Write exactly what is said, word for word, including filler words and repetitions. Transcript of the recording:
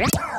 Right?